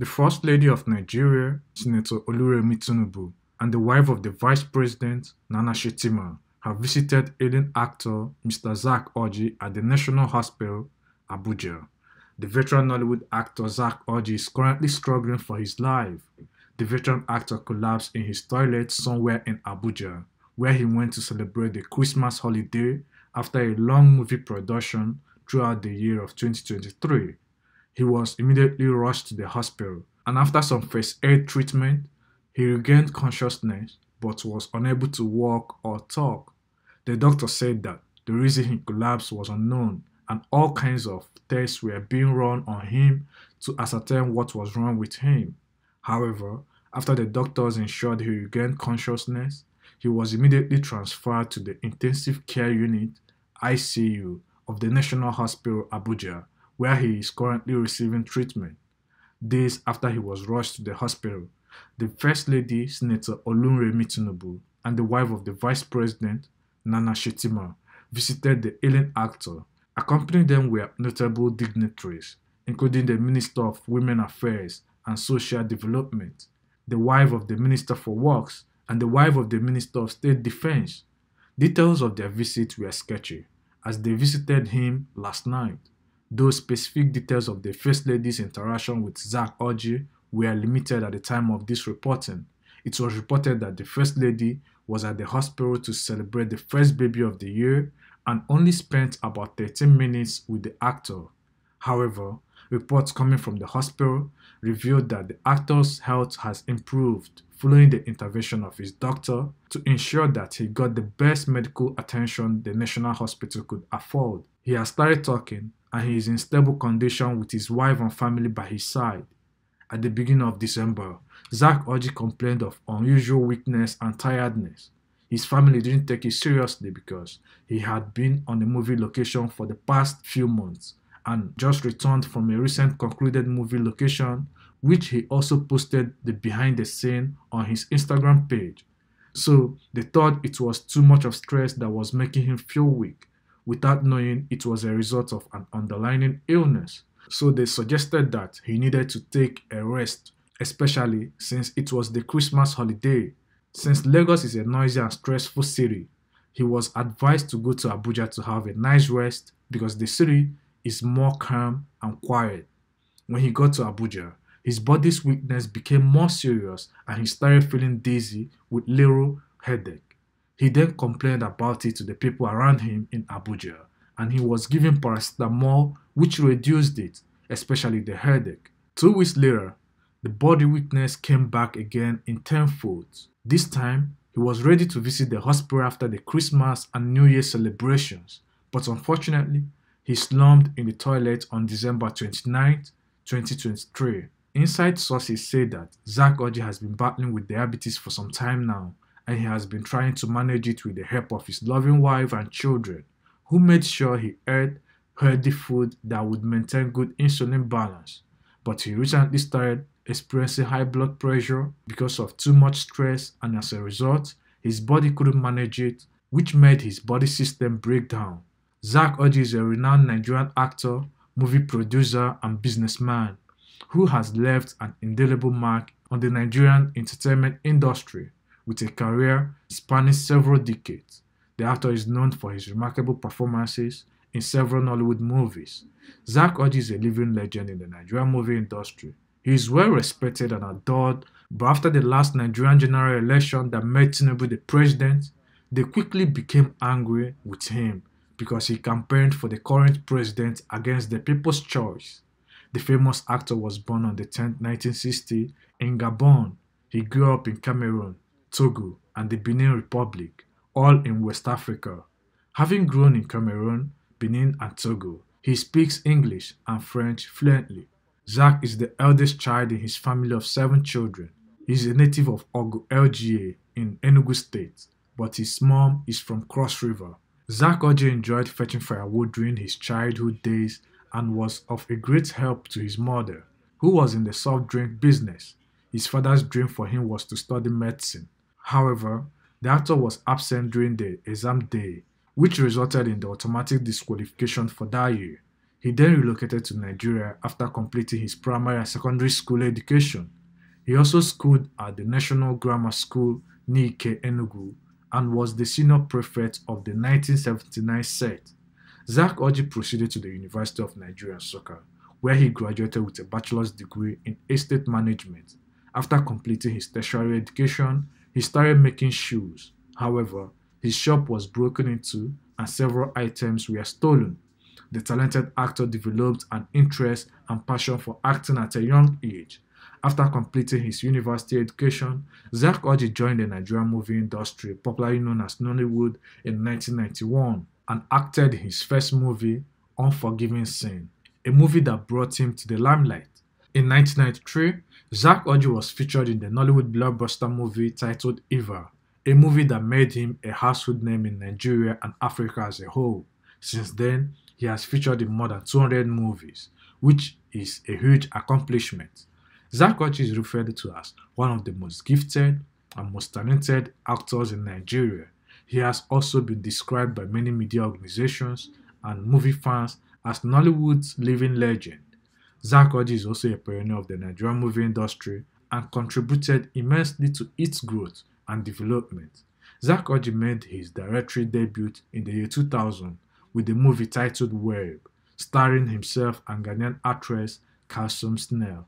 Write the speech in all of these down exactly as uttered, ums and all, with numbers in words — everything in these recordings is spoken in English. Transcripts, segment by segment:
the First Lady of Nigeria, Senator Oluremi Tinubu, and the wife of the Vice President, Nana Shettima, have visited ailing actor Mister Zack Orji at the National Hospital Abuja. The veteran Nollywood actor Zack Orji is currently struggling for his life. The veteran actor collapsed in his toilet somewhere in Abuja, where he went to celebrate the Christmas holiday after a long movie production throughout the year of twenty twenty-three. He was immediately rushed to the hospital, and after some first aid treatment, he regained consciousness but was unable to walk or talk. The doctor said that the reason he collapsed was unknown, and all kinds of tests were being run on him to ascertain what was wrong with him. However, after the doctors ensured he regained consciousness, he was immediately transferred to the intensive care unit I C U of the National Hospital Abuja, where he is currently receiving treatment. Days after he was rushed to the hospital, the First Lady, Senator Oluremi Tinubu, and the wife of the Vice President, Nana Shettima, visited the ailing actor. Accompanying them were notable dignitaries, including the Minister of Women Affairs and Social Development, the wife of the Minister for Works, and the wife of the Minister of State Defense. Details of their visit were sketchy, as they visited him last night, though specific details of the First Lady's interaction with Zack Orji were limited at the time of this reporting. It was reported that the First Lady was at the hospital to celebrate the first baby of the year and only spent about thirteen minutes with the actor. However, reports coming from the hospital revealed that the actor's health has improved following the intervention of his doctor to ensure that he got the best medical attention the National Hospital could afford. He has started talking, and he is in stable condition with his wife and family by his side. At the beginning of December, Zack Orji complained of unusual weakness and tiredness. His family didn't take it seriously because he had been on a movie location for the past few months and just returned from a recent concluded movie location, which he also posted the behind the scene on his Instagram page. So they thought it was too much of stress that was making him feel weak, without knowing it was a result of an underlying illness. So they suggested that he needed to take a rest, especially since it was the Christmas holiday. Since Lagos is a noisy and stressful city, he was advised to go to Abuja to have a nice rest because the city is more calm and quiet. When he got to Abuja, his body's weakness became more serious and he started feeling dizzy with little headache. He then complained about it to the people around him in Abuja, and he was given paracetamol, which reduced it, especially the headache. Two weeks later, the body weakness came back again in tenfold. This time, he was ready to visit the hospital after the Christmas and New Year celebrations, but unfortunately, he slumped in the toilet on December twenty-ninth, twenty twenty-three. Inside sources say that Zack Orji has been battling with diabetes for some time now, and he has been trying to manage it with the help of his loving wife and children, who made sure he ate healthy food that would maintain good insulin balance. But he recently started experiencing high blood pressure because of too much stress, and as a result, his body couldn't manage it, which made his body system break down. Zack Orji is a renowned Nigerian actor, movie producer, and businessman who has left an indelible mark on the Nigerian entertainment industry with a career spanning several decades. The actor is known for his remarkable performances in several Nollywood movies. Zack Orji is a living legend in the Nigerian movie industry. He is well respected and adored, but after the last Nigerian general election that made Tinubu the president, they quickly became angry with him because he campaigned for the current president against the people's choice. The famous actor was born on the tenth, nineteen sixty in Gabon. He grew up in Cameroon, Togo, and the Benin Republic, all in West Africa. Having grown in Cameroon, Benin, and Togo, he speaks English and French fluently. Zack is the eldest child in his family of seven children. He is a native of Ogo L G A in Enugu State, but his mom is from Cross River. Zack Orji enjoyed fetching firewood during his childhood days and was of a great help to his mother, who was in the soft drink business. His father's dream for him was to study medicine. However, the actor was absent during the exam day, which resulted in the automatic disqualification for that year. He then relocated to Nigeria after completing his primary and secondary school education. He also schooled at the National Grammar School Niike Enugu and was the senior prefect of the nineteen seventy-nine set. Zack Orji proceeded to the University of Nigeria, Nsukka, where he graduated with a bachelor's degree in estate management. After completing his tertiary education, he started making shoes. However, his shop was broken into and several items were stolen. The talented actor developed an interest and passion for acting at a young age. After completing his university education, Zack Orji joined the Nigerian movie industry, popularly known as Nollywood, in nineteen ninety-one and acted in his first movie, Unforgiving Sin, a movie that brought him to the limelight. In nineteen ninety-three, Zack Orji was featured in the Nollywood blockbuster movie titled Eva, a movie that made him a household name in Nigeria and Africa as a whole. Since then, he has featured in more than two hundred movies, which is a huge accomplishment. Zack Orji is referred to as one of the most gifted and most talented actors in Nigeria. He has also been described by many media organizations and movie fans as Nollywood's living legend. Zack Orji is also a pioneer of the Nigerian movie industry and contributed immensely to its growth and development. Zack Orji made his directorial debut in the year two thousand with the movie titled Web, starring himself and Ghanaian actress Kassum Snell.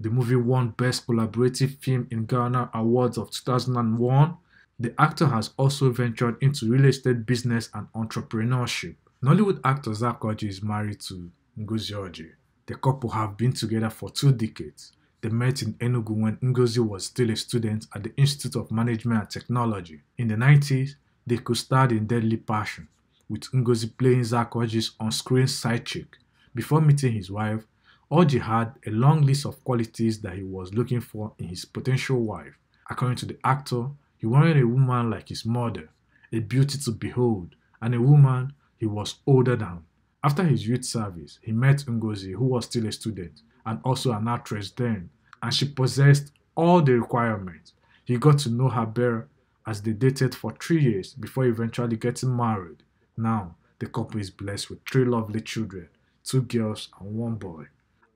The movie won Best Collaborative Film in Ghana Awards of two thousand one. The actor has also ventured into real estate business and entrepreneurship. Nollywood actor Zack Orji is married to Ngozi Oji. The couple have been together for two decades. They met in Enugu when Ngozi was still a student at the Institute of Management and Technology. In the nineties, they co-starred in Deadly Passion, with Ngozi playing Zack Orji's on-screen side chick. Before meeting his wife, Orji had a long list of qualities that he was looking for in his potential wife. According to the actor, he wanted a woman like his mother, a beauty to behold, and a woman he was older than. After his youth service, he met Ngozi, who was still a student and also an actress then, and she possessed all the requirements. He got to know her better as they dated for three years before eventually getting married. Now, the couple is blessed with three lovely children, two girls and one boy.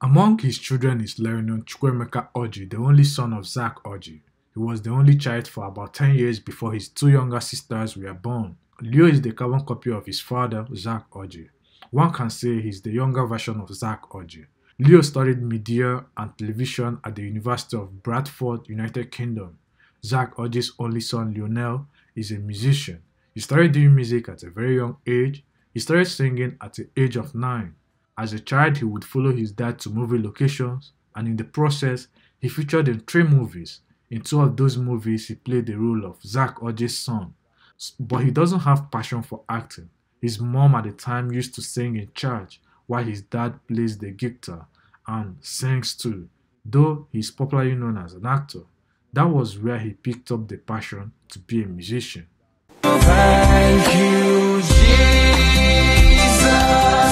Among his children is Larry Chukwemeka Oji, the only son of Zack Orji. He was the only child for about ten years before his two younger sisters were born. Leo is the carbon copy of his father, Zack Orji. One can say he's the younger version of Zack Orji. Leo studied media and television at the University of Bradford, United Kingdom. Zack Orji's only son, Lionel, is a musician. He started doing music at a very young age. He started singing at the age of nine. As a child, he would follow his dad to movie locations, and in the process, he featured in three movies. In two of those movies, he played the role of Zack Orji's son. But he doesn't have passion for acting. His mom at the time used to sing in church while his dad plays the guitar and sings too, though he is popularly known as an actor. That was where he picked up the passion to be a musician. Thank you, Jesus.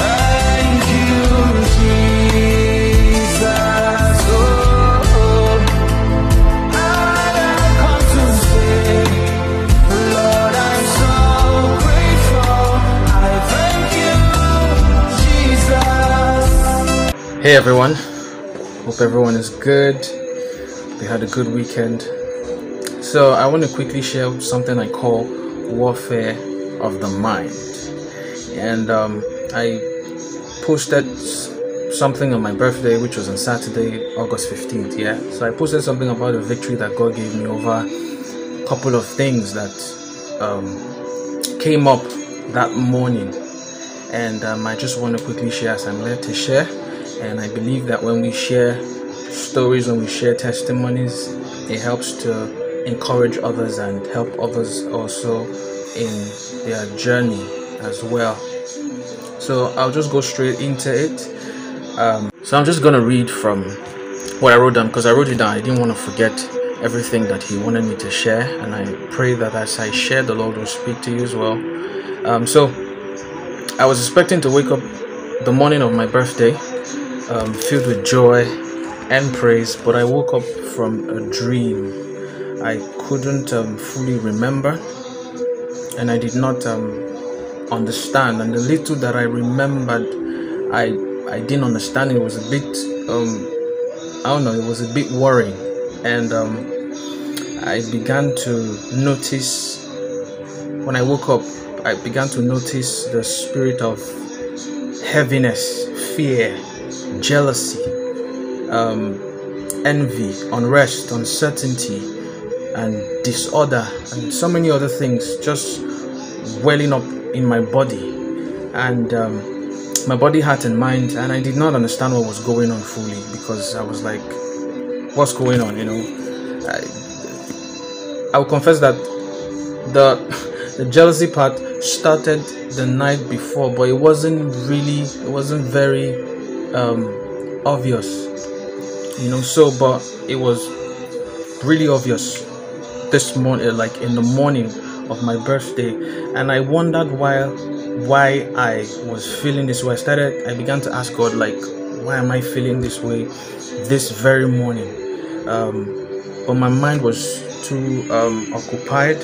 Thank you, Jesus. Oh, oh. And I've come to say, hey everyone, hope everyone is good, they had a good weekend. So I want to quickly share something I call warfare of the mind. And um, I posted something on my birthday, which was on Saturday, August fifteenth, yeah. So I posted something about a victory that God gave me over a couple of things that um, came up that morning. And um, I just want to quickly share as I'm led to share. And I believe that when we share stories, when we share testimonies, it helps to encourage others and help others also in their journey as well. So I'll just go straight into it. Um, so I'm just going to read from what I wrote down, because I wrote it down. I didn't want to forget everything that he wanted me to share. And I pray that as I share, the Lord will speak to you as well. Um, so I was expecting to wake up the morning of my birthday, Um, filled with joy and praise, but I woke up from a dream. I couldn't um, fully remember, and I did not um, understand, and the little that I remembered, I I didn't understand. It was a bit, um, I don't know, it was a bit worrying, and um, I began to notice, when I woke up, I began to notice the spirit of heaviness, fear, jealousy, um, envy, unrest, uncertainty, and disorder, and so many other things just welling up in my body, and um, my body, heart, and mind, and I did not understand what was going on fully, because I was like, what's going on, you know? I, I will confess that the, the jealousy part started the night before, but it wasn't really, it wasn't very um, obvious, you know, so, but it was really obvious this morning, like in the morning of my birthday, and I wondered why why I was feeling this way. I started, I began to ask God, like, why am I feeling this way this very morning? Um, but my mind was too um, occupied